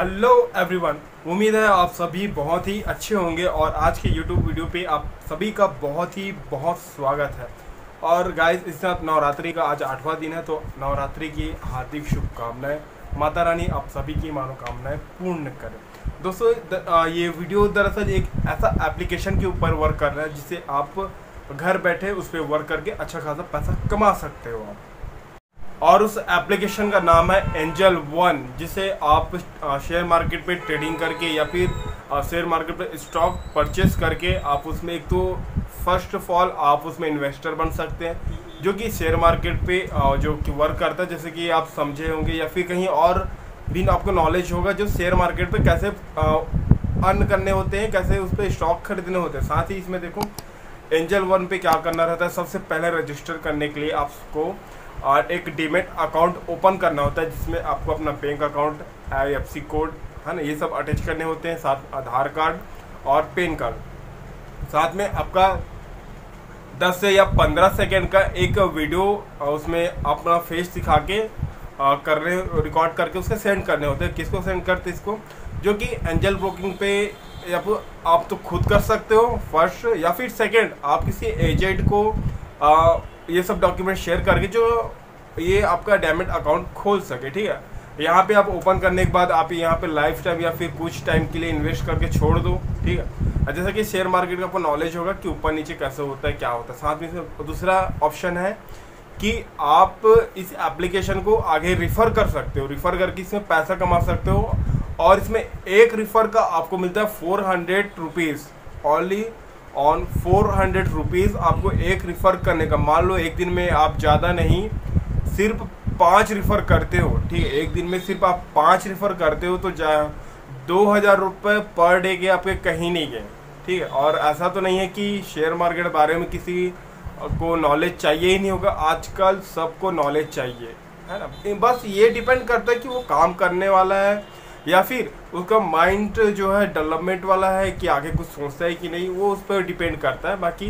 Hello everyone, उम्मीद है आप सभी बहुत ही अच्छे होंगे और आज के YouTube वीडियो पे आप सभी का बहुत स्वागत है। और गाइस, इस साथ नवरात्रि का आज 8वां दिन है, तो नवरात्रि की हार्दिक शुभकामनाएं। माता रानी आप सभी की मनोकामनाएं पूर्ण करें। दोस्तों, ये वीडियो दरअसल एक ऐसा एप्लीकेशन के ऊपर वर्क कर रहा है जिसे आप घर बैठे उस पर वर्क करके अच्छा खासा पैसा कमा सकते हो आप। और उस एप्लीकेशन का नाम है एंजल वन, जिसे आप शेयर मार्केट पे ट्रेडिंग करके या फिर शेयर मार्केट पे स्टॉक परचेस करके आप उसमें एक तो फर्स्ट ऑफ ऑल आप उसमें इन्वेस्टर बन सकते हैं, जो कि शेयर मार्केट पे जो कि वर्क करता है। जैसे कि आप समझे होंगे या फिर कहीं और भी आपको नॉलेज होगा जो शेयर मार्केट पे कैसे अर्न करने होते हैं, कैसे उस पर स्टॉक खरीदने होते हैं। साथ ही इसमें देखो एंजल वन पे क्या करना रहता है। सबसे पहले रजिस्टर करने के लिए आपको और एक डीमेट अकाउंट ओपन करना होता है, जिसमें आपको अपना बैंक अकाउंट, IFSC कोड, है ना, ये सब अटैच करने होते हैं, साथ आधार कार्ड और पैन कार्ड। साथ में आपका 10 से या 15 सेकेंड का एक वीडियो उसमें अपना फेस दिखा के रिकॉर्ड करके उसके सेंड करने होते हैं। किसको सेंड करते हैं? इसको, जो कि एंजल ब्रोकिंग पे या आप तो खुद कर सकते हो फर्स्ट, या फिर सेकेंड आप किसी एजेंट को ये सब डॉक्यूमेंट शेयर करके जो ये आपका डैमेट अकाउंट खोल सके। ठीक है, यहाँ पे आप ओपन करने के बाद आप यहाँ पे लाइफ टाइम या फिर कुछ टाइम के लिए इन्वेस्ट करके छोड़ दो। ठीक है, जैसा कि शेयर मार्केट का आपको नॉलेज होगा कि ऊपर नीचे कैसे होता है, क्या होता है। साथ में दूसरा ऑप्शन है कि आप इस एप्लीकेशन को आगे रिफ़र कर सकते हो, रिफ़र करके इसमें पैसा कमा सकते हो। और इसमें एक रिफ़र का आपको मिलता है 400 रुपीज़, ऑनली ऑन 400 रुपीज़ आपको एक रिफ़र करने का। मान लो एक दिन में आप ज़्यादा नहीं, सिर्फ 5 रिफ़र करते हो। ठीक है, एक दिन में सिर्फ आप 5 रिफ़र करते हो तो 2000 रुपये पर डे के आपके कहीं नहीं गए। ठीक है, और ऐसा तो नहीं है कि शेयर मार्केट के बारे में किसी को नॉलेज चाहिए ही नहीं होगा। आजकल सबको नॉलेज चाहिए, है ना। बस ये डिपेंड करता है कि वो काम करने वाला है या फिर उसका माइंड जो है डेवलपमेंट वाला है, कि आगे कुछ सोचता है कि नहीं, वो उस पर डिपेंड करता है। बाकी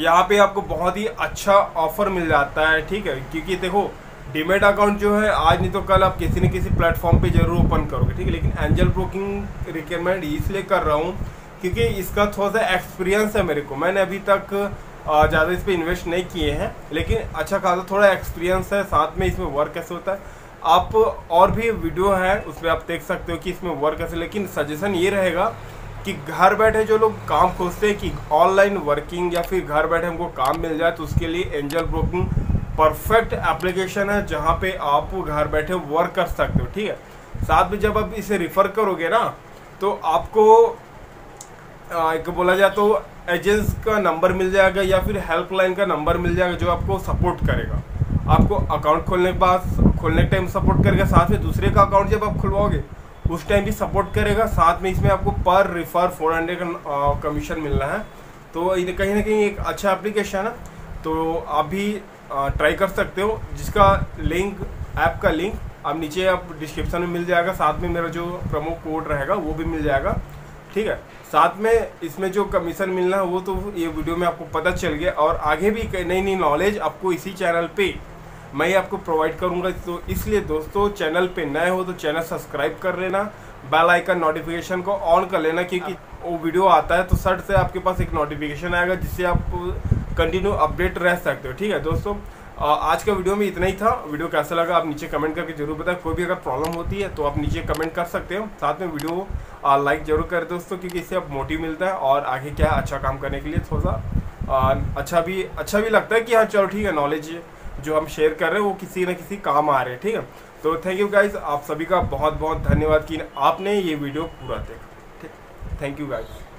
यहाँ पे आपको बहुत ही अच्छा ऑफ़र मिल जाता है। ठीक है, क्योंकि देखो डीमेट अकाउंट जो है आज नहीं तो कल आप किसी न किसी प्लेटफॉर्म पे जरूर ओपन करोगे। ठीक है, लेकिन एंजल ब्रोकिंग रिकमेंड इसलिए कर रहा हूँ क्योंकि इसका थोड़ा सा एक्सपीरियंस है मेरे को। मैंने अभी तक ज़्यादा इस पर इन्वेस्ट नहीं किए हैं, लेकिन अच्छा खासा थोड़ा एक्सपीरियंस है। साथ में इसमें वर्क कैसे होता है, आप और भी वीडियो है उसमें आप देख सकते हो कि इसमें वर्क कैसे। लेकिन सजेशन ये रहेगा कि घर बैठे जो लोग काम खोजते हैं कि ऑनलाइन वर्किंग या फिर घर बैठे हमको काम मिल जाए, तो उसके लिए एंजल ब्रोकिंग परफेक्ट एप्लीकेशन है, जहाँ पे आप घर बैठे वर्क कर सकते हो। ठीक है, साथ में जब आप इसे रिफ़र करोगे ना, तो आपको एक बोला जाए तो एजेंट्स का नंबर मिल जाएगा या फिर हेल्पलाइन का नंबर मिल जाएगा, जो आपको सपोर्ट करेगा। आपको अकाउंट खोलने के टाइम सपोर्ट करेगा, साथ में दूसरे का अकाउंट जब आप खुलवाओगे उस टाइम भी सपोर्ट करेगा। साथ में इसमें आपको पर रिफ़र 400 का कमीशन मिलना है। तो ये कहीं ना कहीं एक अच्छा एप्लीकेशन है, तो आप भी ट्राई कर सकते हो, जिसका लिंक, ऐप का लिंक आप नीचे आप डिस्क्रिप्शन में मिल जाएगा। साथ में मेरा जो प्रोमो कोड रहेगा वो भी मिल जाएगा। ठीक है, साथ में इसमें जो कमीशन मिलना है वो तो ये वीडियो में आपको पता चल गया, और आगे भी नई नई नॉलेज आपको इसी चैनल पर मैं आपको प्रोवाइड करूंगा। तो इसलिए दोस्तों, चैनल पे नए हो तो चैनल सब्सक्राइब कर लेना, बेल आइकन नोटिफिकेशन को ऑन कर लेना, क्योंकि वो वीडियो आता है तो सर्च से आपके पास एक नोटिफिकेशन आएगा, जिससे आप कंटिन्यू अपडेट रह सकते हो। ठीक है दोस्तों, आज का वीडियो में इतना ही था। वीडियो कैसा लगा आप नीचे कमेंट करके जरूर बताएं। कोई भी अगर प्रॉब्लम होती है तो आप नीचे कमेंट कर सकते हो। साथ में वीडियो लाइक जरूर करें दोस्तों, क्योंकि इससे आप मोटिव मिलता है और आगे क्या अच्छा काम करने के लिए थोड़ा सा अच्छा भी लगता है कि हाँ चलो ठीक है, नॉलेज जो हम शेयर कर रहे हैं वो किसी ना किसी काम आ रहे हैं। ठीक है, तो थैंक यू गाइज, आप सभी का बहुत धन्यवाद कि आपने ये वीडियो पूरा देखा। ठीक, थैंक यू गाइज।